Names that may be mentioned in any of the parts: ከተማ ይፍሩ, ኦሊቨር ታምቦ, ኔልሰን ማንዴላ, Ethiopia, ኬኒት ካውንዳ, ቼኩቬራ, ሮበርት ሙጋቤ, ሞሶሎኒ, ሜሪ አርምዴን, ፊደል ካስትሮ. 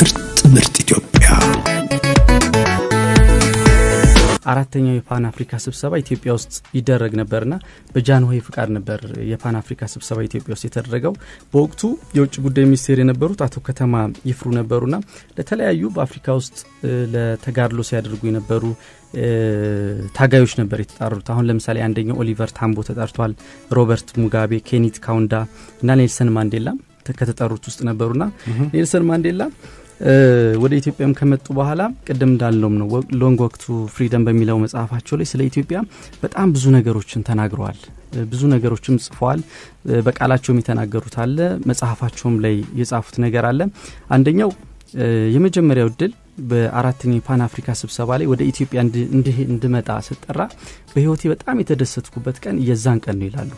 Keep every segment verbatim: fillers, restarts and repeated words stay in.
Mirt Mirt Ethiopia. አራተኛው የፓን አፍሪካ ስብሰባ ኢትዮጵያ ውስጥ ይደረግ ነበርና በጃንሆይ ፍቃድ ነበር የፓን አፍሪካ ስብሰባ ኢትዮጵያ ውስጥ የተደረገው በወቅቱ የውጭ ጉዳይ ሚኒስቴር የነበሩት አቶ ከተማ ይፍሩ ነበርና ለተለያዩ በአፍሪካ ውስጥ ለተጋድሎ ሲያደርጉ የነበሩ ታጋዮች ነበር የተጣሩት አሁን ለምሳሌ አንደኛው ኦሊቨር ታምቦ ተጣርቷል ሮበርት ሙጋቤ ኬኒት ካውንዳ እና ኔልሰን ማንዴላ ከተጣሩት ውስጥ ነበርና ኔልሰን ማንዴላ ወደ ኢትዮጵያም ከመጡ በኋላ ቀደም እንዳልነው ነው ሎንግ ወክ ቱ ፍሪደም በሚለው መጽሐፋቸው ላይ ስለ ኢትዮጵያ በጣም ብዙ ነገሮችን ተናግረዋል ብዙ ነገሮችም ጽፈዋል በቃላቸውም ይተናገሩት አለ መጽሐፋቸውም ላይ የጻፉት ነገር አለ አንደኛው የመጀመሪያው ድል በአራተኛው ፓን አፍሪካ ስብሰባ ላይ ወደ ኢትዮጵያ እንድመጣ ሰጠራ በህይወቴ በጣም የተደሰትኩበት ቀን የዛን ቀን ነው ይላሉ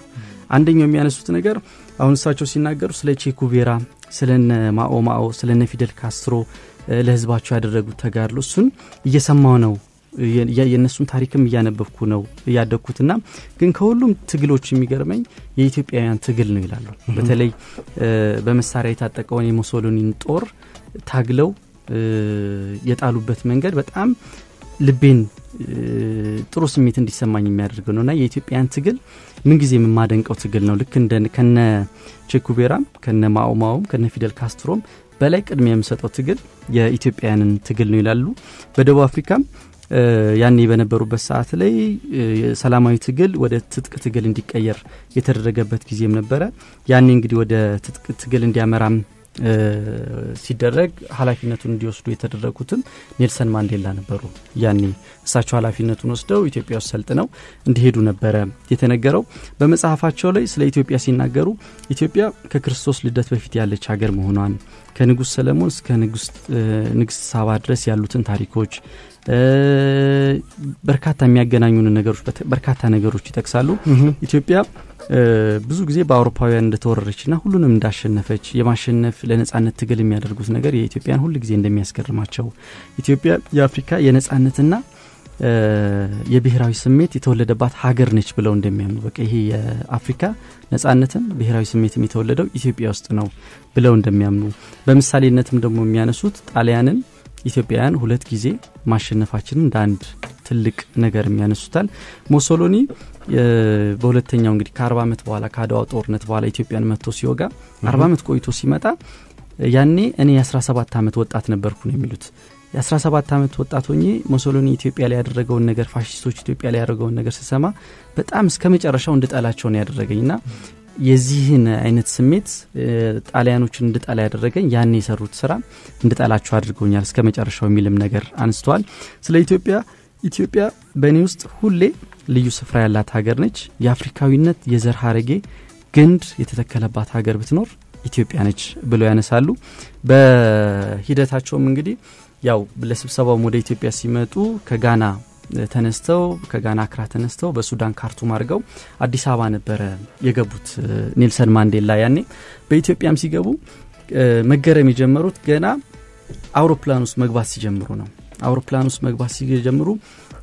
አንደኛው የሚያነሱት ነገር አሁን ሳቸው ሲናገሩ ስለ ቼኩቬራ ስለነ ማኦ ማኦ ስለነ ፊደል ካስትሮ ለህዝባቸው ያደረጉት ተጋድሎ እሱን እየሰማው ነው የነሱን ታሪክም ያነበብኩ ነው ያደኩትና ግን ከሁሉም ትግሎች የሚገርመኝ የኢትዮጵያውያን ትግል ነው ይላሉ በተለይ በመሳሪያ የታጠቀውን የሞሶሎኒን ጦር ታግለው የጣሉበት መንገድ በጣም ልቤን ጥሩ ስሜት እንዲሰማኝ የሚያደርግ ነውና የኢትዮጵያን ትግል ምን ጊዜ የማደንቀው ትግል ነው ልክ እንደ ከነ ቼኩቬራም ከነ ማኦ ማኦም ከነ ፊደል ካስትሮም በላይ ቅድሚያ የሚሰጠው ትግል የኢትዮጵያንን ትግል ነው ይላሉ በደቡብ አፍሪካ ያኔ በነበሩበት ሰዓት ላይ ሰላማዊ ትግል ወደ ትጥቅ ትግል እንዲቀየር የተደረገበት ጊዜም ነበር ያኔ እንግዲህ ወደ ትጥቅ ትግል እንዲያመራም ሲደረግ ኃላፊነቱን እንዲወስዱ የተደረጉትን ኔልሰን ማንዴላ ነበሩ ያኔ እሳቸው ኃላፊነቱን ወስደው ኢትዮጵያ ውስጥ ሰልጥነው እንዲሄዱ ነበር የተነገረው በመጽሐፋቸው ላይ ስለ ኢትዮጵያ ሲናገሩ ኢትዮጵያ ከክርስቶስ ልደት በፊት ያለች ሀገር መሆኗን ከንጉስ ሰለሞን እስከ ንጉስ ንግስ ሳባ ድረስ ያሉትን ታሪኮች በርካታ የሚያገናኙን ነገሮች በርካታ ነገሮች ይተክሳሉ ኢትዮጵያ ብዙ ጊዜ በአውሮፓውያን እንደተወረረችና ሁሉንም እንዳሸነፈች የማሸነፍ ለነጻነት ትግል የሚያደርጉት ነገር የኢትዮጵያን ሁሉ ጊዜ እንደሚያስገርማቸው ኢትዮጵያ የአፍሪካ የነጻነትና የብሔራዊ ስሜት የተወለደባት ሀገር ነች ብለው እንደሚያምኑ በቃ ይሄ የአፍሪካ ነጻነትም ብሔራዊ ስሜትም የተወለደው ኢትዮጵያ ውስጥ ነው ብለው እንደሚያምኑ በመሳሌነትም ደግሞ የሚያነሱት ጣሊያንን ኢትዮጵያውያን ሁለት ጊዜ ማሸነፋችንን ዳንድ ትልቅ ነገር የሚያነሱታል ሞሶሎኒ በሁለተኛው እንግዲህ ከ40 ዓመት በኋላ ካዳው ጦርነት በኋላ ኢትዮጵያን መጥቶ ሲወጋ አርባ ዓመት ቆይቶ ሲመጣ ያኔ እኔ የአስራ ሰባት ዓመት ወጣት ነበርኩ ነው የሚሉት የአስራ ሰባት ዓመት ወጣት ሆኜ ሞሶሎኒ ኢትዮጵያ ላይ ያደረገው ነገር ፋሺስቶች ኢትዮጵያ ላይ ያደረገው ነገር ሲሰማ በጣም እስከመጨረሻው እንደጣላቸው ነው ያደረገኝና የዚህን አይነት ስሜት ጣሊያኖችን እንድጣላ ያደረገኝ ያኔ የሰሩት ስራ እንድጣላቸው አድርጎኛል እስከመጨረሻው የሚልም ነገር አንስተዋል ስለ ኢትዮጵያ ኢትዮጵያ በእኔ ውስጥ ሁሌ ልዩ ስፍራ ያላት ሀገር ነች የአፍሪካዊነት የዘር ሀረጌ ግንድ የተተከለባት ሀገር ብትኖር ኢትዮጵያ ነች ብለው ያነሳሉ በሂደታቸውም እንግዲህ ያው ለስብሰባው ወደ ኢትዮጵያ ሲመጡ ከጋና ተነስተው ከጋና አክራ ተነስተው በሱዳን ካርቱም አድርገው አዲስ አበባ ነበር የገቡት ኔልሰን ማንዴላ ያኔ በኢትዮጵያም ሲገቡ መገረም የጀመሩት ገና አውሮፕላን ውስጥ መግባት ሲጀምሩ ነው አውሮፕላን ውስጥ መግባት ሲጀምሩ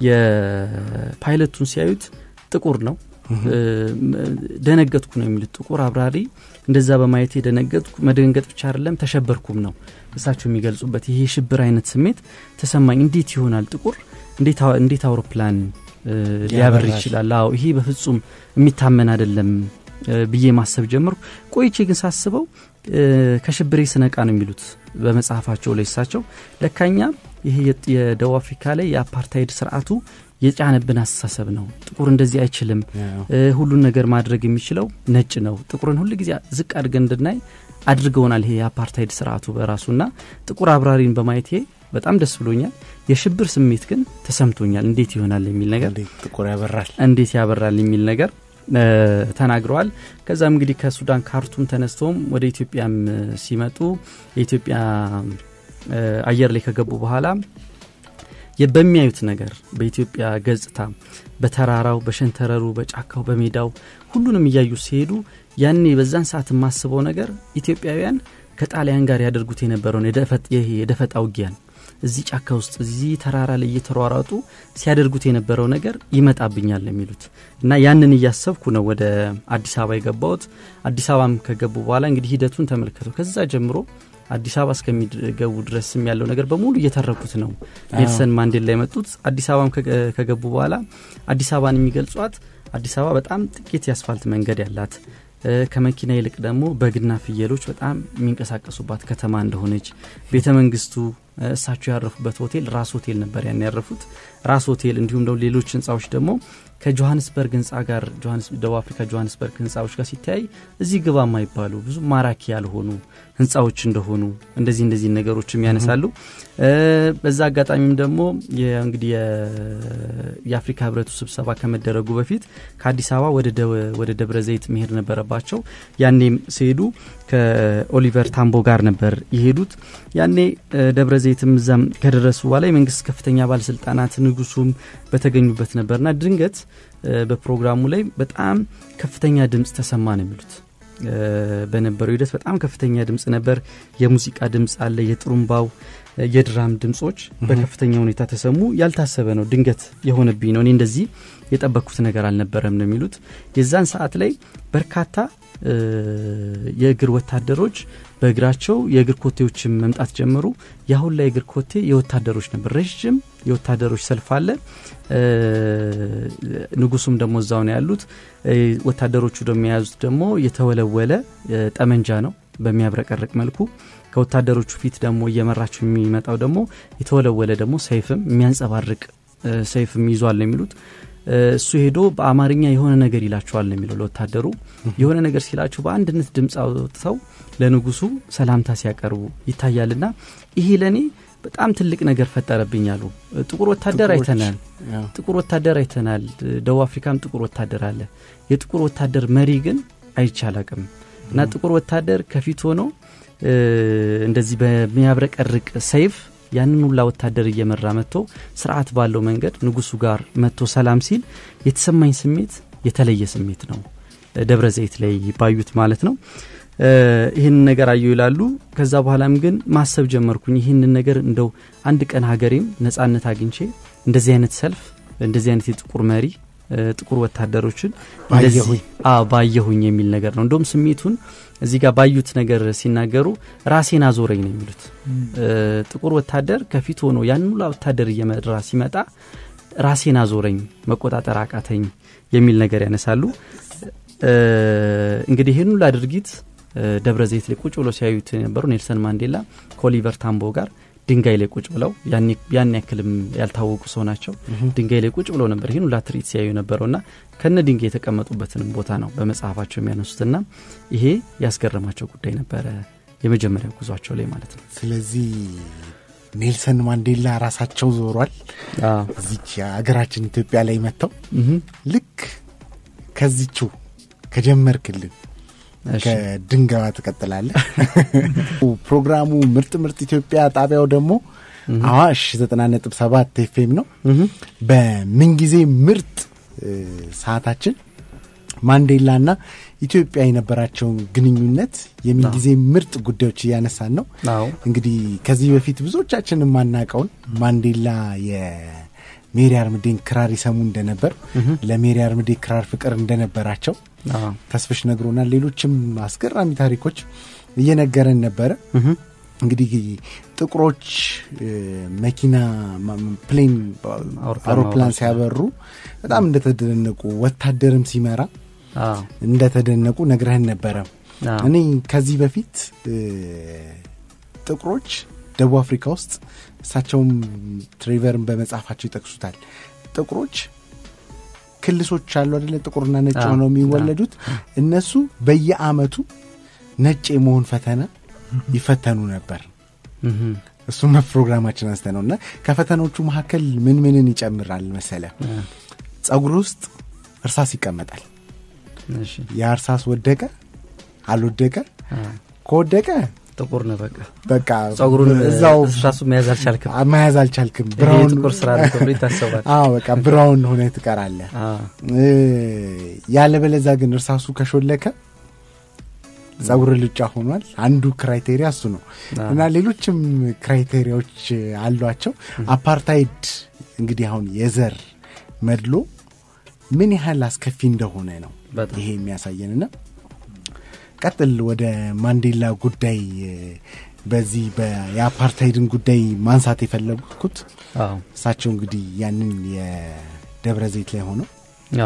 የፓይለቱን ሲያዩት ጥቁር ነው ደነገጥኩ ነው የሚሉት ጥቁር አብራሪ እንደዛ በማየት ደነገጥኩ መደንገጥ ብቻ አይደለም ተሸበርኩም ነው እሳቸው የሚገልጹበት ይሄ ሽብር አይነት ስሜት ተሰማኝ እንዴት ይሆናል ጥቁር እንዴት እንዴት አውሮፕላን ሊያብር ይችላል አዎ ይሄ በፍጹም የሚታመን አይደለም ብዬ ማሰብ ጀመርኩ ቆይቼ ግን ሳስበው ከሽብሬ ስነቃ ነው የሚሉት በመጽሐፋቸው ላይ እሳቸው ለካኛ ይሄ የደቡብ አፍሪካ ላይ የአፓርታይድ ስርዓቱ የጫነብን አስተሳሰብ ነው ጥቁር እንደዚህ አይችልም ሁሉን ነገር ማድረግ የሚችለው ነጭ ነው ጥቁርን ሁሉ ጊዜ ዝቅ አድርገን እንድናይ አድርገውናል ይሄ የአፓርታይድ ስርዓቱ በራሱና ጥቁር አብራሪን በማየት ይሄ በጣም ደስ ብሎኛል የሽብር ስሜት ግን ተሰምቶኛል እንዴት ይሆናል የሚል ነገር ጥቁር ያበራል እንዴት ያበራል የሚል ነገር ተናግሯል ከዛም እንግዲህ ከሱዳን ካርቱም ተነስተው ወደ ኢትዮጵያም ሲመጡ የኢትዮጵያ አየር ላይ ከገቡ በኋላ የበሚያዩት ነገር በኢትዮጵያ ገጽታ በተራራው በሸንተረሩ በጫካው በሜዳው ሁሉንም ይያዩ ሲሄዱ ያኔ በዛን ሰዓት ማስበው ነገር ኢትዮጵያውያን ከጣሊያን ጋር ያደርጉት የነበረው የደፈጥ ይሄ የደፈጣው ጊያን እዚህ ጫካ ውስጥ እዚህ ተራራ ላይ እየተሯሯጡ ሲያደርጉት የነበረው ነገር ይመጣብኛል ለሚሉት እና ያንን ያሰብኩ ነው ወደ አዲስ አበባ የገባሁት አዲስ አበባም ከገቡ በኋላ እንግዲህ ሂደቱን ተመልከቱ ከዛ ጀምሮ አዲስ አበባ እስከሚገቡ ድረስም ያለው ነገር በሙሉ እየተረኩት ነው ኔልሰን ማንዴላ የመጡት አዲስ አበባም ከገቡ በኋላ አዲስ አበባን የሚገልጿት አዲስ አበባ በጣም ጥቂት ያስፋልት መንገድ ያላት ከመኪና ይልቅ ደግሞ በግና ፍየሎች በጣም የሚንቀሳቀሱባት ከተማ እንደሆነች ቤተመንግስቱ እሳቸው ያረፉበት ሆቴል ራስ ሆቴል ነበር ያን ያረፉት ራስ ሆቴል እንዲሁም ደግሞ ሌሎች ህንጻዎች ደግሞ ከጆሃንስበርግ ህንጻ ጋር ጆሃንስ ደቡብ አፍሪካ ጆሃንስበርግ ህንጻዎች ጋር ሲታይ እዚህ ግባ ማይባሉ ብዙ ማራኪ ያልሆኑ ህንጻዎች እንደሆኑ እንደዚህ እንደዚህ ነገሮችም ያነሳሉ በዛ አጋጣሚም ደግሞ የእንግዲህ የአፍሪካ ህብረቱ ስብሰባ ከመደረጉ በፊት ከአዲስ አበባ ወደ ወደ ደብረዘይት መሄድ ነበረባቸው ያኔም ሲሄዱ ከኦሊቨር ታምቦ ጋር ነበር ይሄዱት ያኔ ደብረዘይትም ዘም ከደረሱ በኋላ የመንግስት ከፍተኛ ባለስልጣናት ንጉሱም በተገኙበት ነበርና ድንገት በፕሮግራሙ ላይ በጣም ከፍተኛ ድምጽ ተሰማ ነው የሚሉት በነበረው ሂደት በጣም ከፍተኛ ድምጽ ነበር የሙዚቃ ድምጽ አለ የጥሩምባው የድራም ድምጾች በከፍተኛ ሁኔታ ተሰሙ ያልታሰበ ነው ድንገት የሆነብኝ ነው እኔ እንደዚህ የጠበቅኩት ነገር አልነበረም ነው የሚሉት የዛን ሰዓት ላይ በርካታ የእግር ወታደሮች በእግራቸው የእግር ኮቴዎችን መምጣት ጀመሩ ያሁን ላይ የእግር ኮቴ የወታደሮች ነበር ረጅም የወታደሮች ሰልፍ አለ ንጉሱም ደሞ እዛው ነው ያሉት ወታደሮቹ ደሞ ያዙት ደሞ የተወለወለ ጠመንጃ ነው በሚያብረቀርቅ መልኩ ከወታደሮቹ ፊት ደሞ እየመራቸው የሚመጣው ደሞ የተወለወለ ደሞ ሰይፍም የሚያንጸባርቅ ሰይፍም ይዟል ነው የሚሉት እሱ ሄዶ በአማርኛ የሆነ ነገር ይላቸዋል ነው የሚለው ለወታደሩ የሆነ ነገር ሲላቸው በአንድነት ድምጽ አውጥተው ለንጉሱ ሰላምታ ሲያቀርቡ ይታያልና ይሄ ለኔ በጣም ትልቅ ነገር ፈጠረብኛሉ ጥቁር ወታደር አይተናል ጥቁር ወታደር አይተናል ደቡብ አፍሪካም ጥቁር ወታደር አለ የጥቁር ወታደር መሪ ግን አይቻላቅም እና ጥቁር ወታደር ከፊት ሆኖ እንደዚህ በሚያብረቀርቅ ሰይፍ ያንኑ ለወታደር እየመራ መጥቶ ስርዓት ባለው መንገድ ንጉሱ ጋር መጥቶ ሰላም ሲል የተሰማኝ ስሜት የተለየ ስሜት ነው ደብረዘይት ላይ ባዩት ማለት ነው ይሄን ነገር አየው ይላሉ ከዛ በኋላም ግን ማሰብ ጀመርኩኝ ይሄን ነገር እንደው አንድ ቀን ሀገሬም ነጻነት አግኝቼ እንደዚህ አይነት ሰልፍ እንደዚህ አይነት የጥቁር መሪ ጥቁር ወታደሮችን ባየሁኝ አባየሁኝ የሚል ነገር ነው እንደውም ስሜቱን እዚህ ጋር ባዩት ነገር ሲናገሩ ራሴን አዞረኝ ነው የሚሉት ጥቁር ወታደር ከፊት ሆኖ ያንኑ ለወታደር እየመራ ሲመጣ ራሴን አዞረኝ መቆጣጠር አቃተኝ የሚል ነገር ያነሳሉ እንግዲህ ይሄን ሁሉ አድርጊት ደብረዘይት ላይ ቁጭ ብሎ ሲያዩት ነበር ኔልሰን ማንዴላ ኮሊቨር ታምቦ ጋር ድንጋይ ላይ ቁጭ ብለው ያን ያን ያክልም ያልታወቁ ሰው ናቸው ድንጋይ ላይ ቁጭ ብለው ነበር ይሄን ሁሉ ትርኢት ሲያዩ ነበርውና ከነ ድንጋይ የተቀመጡበትንም ቦታ ነው በመጽሐፋቸው የሚያነሱትና ይሄ ያስገረማቸው ጉዳይ ነበር የመጀመሪያው ጉዟቸው ላይ ማለት ነው ስለዚህ ኔልሰን ማንዴላ ራሳቸው ዞሯል እዚች አገራችን ኢትዮጵያ ላይ መጣው ልክ ከዚቹ ከጀመርክልን ከድንጋዋ ተከተላለ ፕሮግራሙ ምርጥ ምርጥ ኢትዮጵያ ጣቢያው ደግሞ አዋሽ ዘጠና ነጥብ ሰባት ኤፍኤም ነው በምን ጊዜ ምርጥ ሰዓታችን ማንዴላና ኢትዮጵያ የነበራቸው ግንኙነት የምን ጊዜ ምርጥ ጉዳዮች ያነሳን ነው እንግዲህ ከዚህ በፊት ብዙዎቻችንን ማናቀው ማንዴላ የ ሜሪ አርምዴን ክራር ይሰሙ እንደነበር ለሜሪ አርምዴ ክራር ፍቅር እንደነበራቸው ተስፍሽ ነግሮናል ሌሎችም አስገራሚ ታሪኮች እየነገረን ነበር እንግዲህ ጥቁሮች መኪና ፕሌን አውሮፕላን ሲያበሩ በጣም እንደተደነቁ ወታደርም ሲመራ እንደተደነቁ ነግረን ነበር እኔ ከዚህ በፊት ጥቁሮች ደቡብ አፍሪካ ውስጥ ሳቸውም ትሬቨርን በመጻፋቸው ይጠቅሱታል ጥቁሮች ክልሶች አሉ አይደለ ጥቁርና ነጭ ሆነው የሚወለዱት እነሱ በየአመቱ ነጭ የመሆን ፈተና ይፈተኑ ነበር እሱም ፕሮግራማችን አስተናውና ከፈተናዎቹ መካከል ምን ምንን ይጨምራል መሰለ ጸጉር ውስጥ እርሳስ ይቀመጣል እሺ ያ እርሳስ ወደቀ አልወደቀ ከወደቀ ጥቁር ነው በቃ በቃ ጸጉሩን እዛው እርሳሱ መያዝ አልቻልክም መያዝ አልቻልክም ብራውን ጥቁር ስራ ተብሎ ይታሰባል አዎ በቃ ብራውን ሆነ ተቀራለ ያለ በለዛ ግን እርሳሱ ከሾለከ ጸጉሩ ልጫ ሆኗል አንዱ ክራይቴሪያ እሱ ነው እና ሌሎችም ክራይቴሪያዎች አሏቸው አፓርታይድ እንግዲህ አሁን የዘር መድሎ ምን ያህል አስከፊ እንደሆነ ነው ይሄ የሚያሳየንና ቀጥል ወደ ማንዴላ ጉዳይ በዚህ በያፓርታይድን ጉዳይ ማንሳት የፈለኩት አዎ ሳቸው እንግዲህ ያንን የደብረ ዘይት ላይ ሆኖ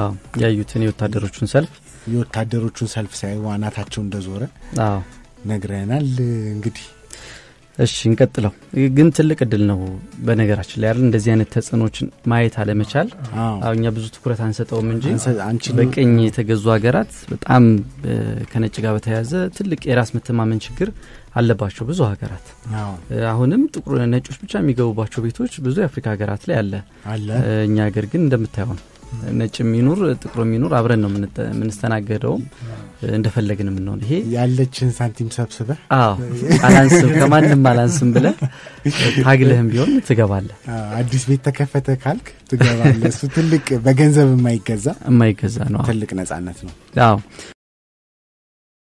አዎ ያዩትን የወታደሮቹን ሰልፍ የወታደሮቹን ሰልፍ ሳይዋናታቸው እንደዞረ አዎ ነግረናል እንግዲህ እሺ እንቀጥለው ግን ትልቅ እድል ነው በነገራችን ላይ አይደል እንደዚህ አይነት ተጽኖችን ማየት አለ መቻል አሁንኛ ብዙ ትኩረት አንሰጠውም እንጂ በቀኝ የተገዙ ሀገራት በጣም ከነጭ ጋር በተያያዘ ትልቅ የራስ መተማመን ችግር አለባቸው ብዙ ሀገራት አሁንም ጥቁር ነጮች ብቻ የሚገቡባቸው ቤቶች ብዙ የአፍሪካ ሀገራት ላይ አለ እኛ ሀገር ግን እንደምታዩን ነጭም ይኑር ጥቁርም ይኑር አብረን ነው ምንስተናገደው እንደፈለግን ምን ነው ይሄ ያለችን ሳንቲም ሰብስበ አዎ አላንስም ከማንም አላንስም ብለ ታግለህም ቢሆን ትገባለህ አዲስ ቤት ተከፈተ ካልክ ትገባለህ እሱ ትልቅ በገንዘብ የማይገዛ የማይገዛ ነው ትልቅ ነፃነት ነው አዎ